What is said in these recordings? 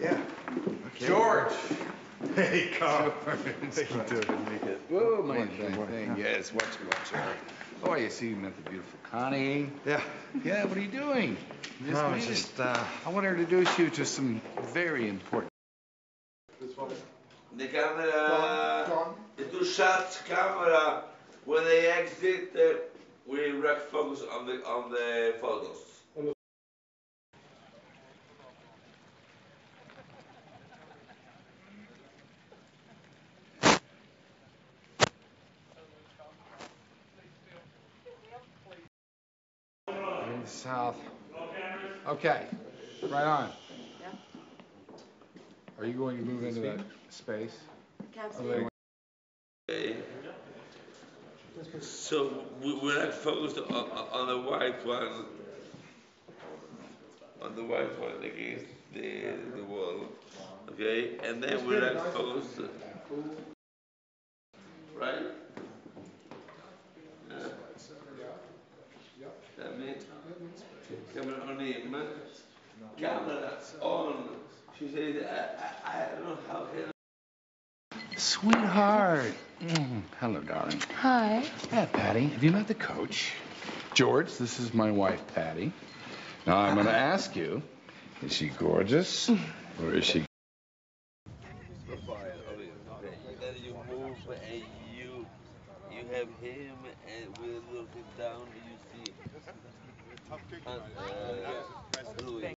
Yeah. Okay. George. Hey, Carl. Make it. Whoa, my thing. Yeah. Yes, watch. Oh, I see you met the beautiful Connie. Yeah. Yeah, what are you doing? No, it's just, I want to introduce you to some very important. This one. The camera, the two shots camera, when they exit, we focus on the photos. In the south. Okay, right on. Are you going to move into that space? Okay. So we're not focused on the white one, against the wall, okay? And then we're not focused, right? That means camera on him, camera on. She said, I don't know how to... Sweetheart. Hello, darling. Hi. Yeah, Patty. Have you met the coach? George, this is my wife, Patty. Now, I'm going to ask you, is she gorgeous or is she... Then you move and you have him and we're looking down and you see... Louis.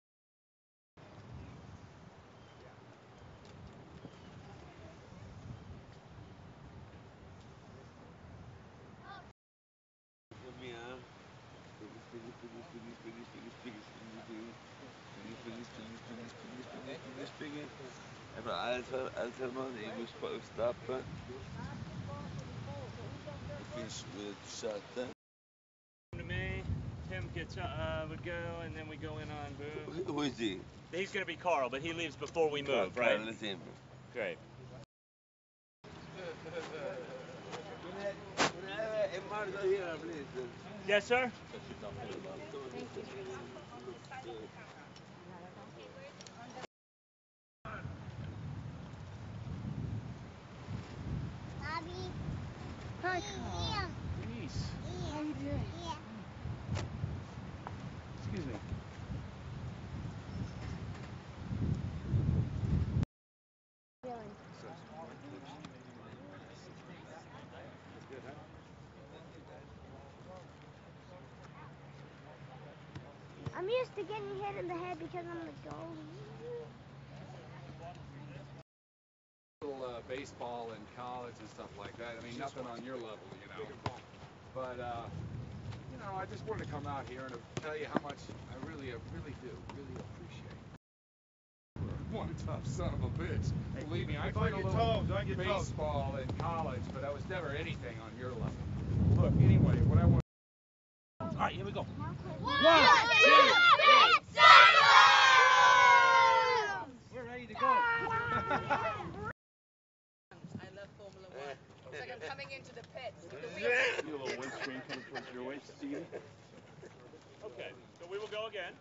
Alter Mann, ich muss bei euch stoppen. Ich bin schwer zu schatten. To me, Tim gets would go, and then we go in on Boone. Who is he? He's going to be Carl, but he leaves before we move, right? Carl is him. Great. Yes, sir? Thank you. Hi, Carl. Denise. How are you doing? Excuse me. I'm used to getting hit in the head because I'm the goalie. Baseball and college and stuff like that. I mean, nothing on your level, you know. But, you know, I just wanted to come out here and tell you how much I really appreciate. What a tough son of a bitch. Believe me, I played a little baseball in college, but I was never anything on your level. Look, anyway, what I want... All right, here we go. 1, 2, 3, 7! We're ready to go. It's like I'm coming into the pit. See a little windscreen coming towards your way, Steve. Okay, so we will go again.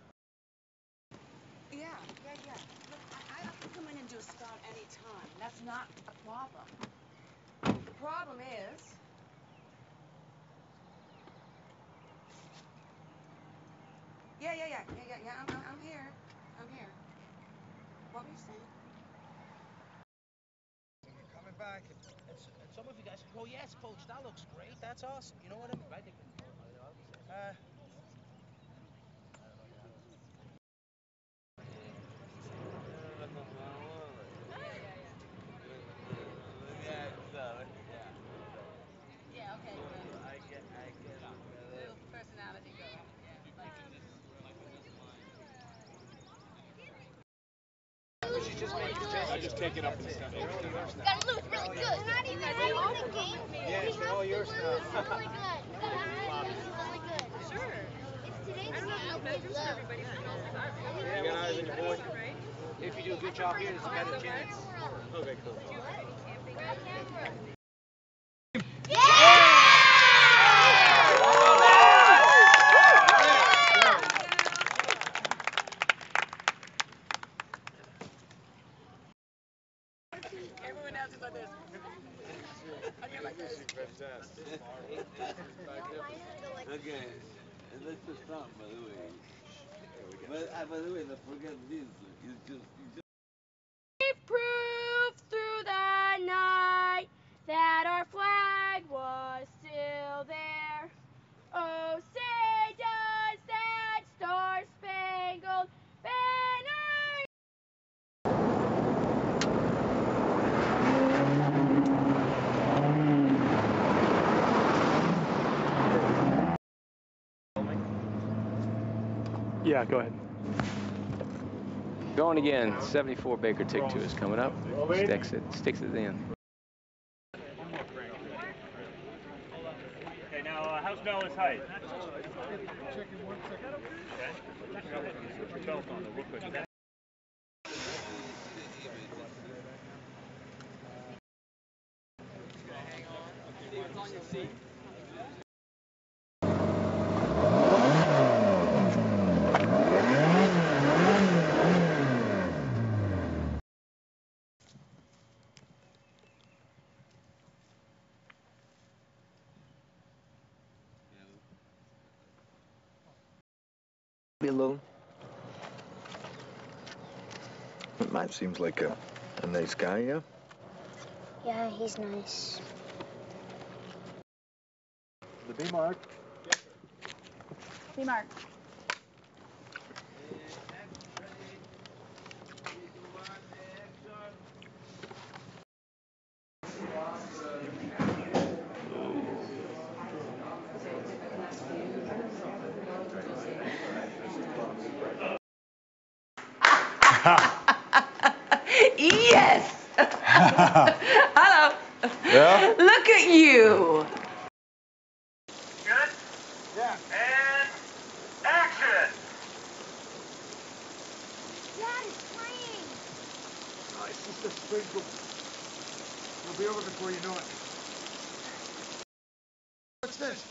Yeah. Look, I can come in and do a stunt any time. That's not a problem. The problem is... Yeah, I'm here. What were you saying? Back. And some of you guys, oh yes, coach, that looks great. That's awesome. You know what I mean, right? I just take it up and stuff. You gotta lose really good. We're not even in the game. Yeah, it's all yours now. Really good. Sure. It's today's game. I'll be low. If you do a good job here, there's a better chance. Okay, cool. Magnificent, fantastic. Okay, and that's the sound, by the way. But by the way, I forgot this. It's just we've proved through the night that our flag was still there. Oh, say does that star-spangled Yeah, go ahead. Going again, 74 Baker Tick 2 is coming up. Sticks it in. Okay, now how's Bella's height? Checking 1 second. Okay. Alone. Matt seems like a nice guy, yeah? Yeah, he's nice. The B mark. B mark. Yes! Hello! Yeah? Look at you! Good? Yeah. And action! Dad, it's playing! Oh, it's just a sprinkle. We'll be over before you know it. What's this?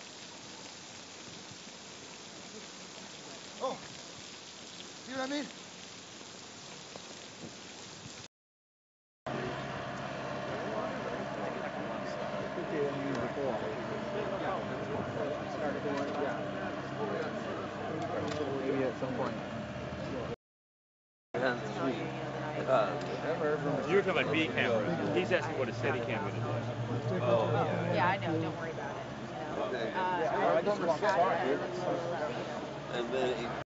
Oh! See what I mean? You were talking about B camera. He's asking what a steady camera is. Oh, yeah. Yeah, I know. Don't worry about it. No. And then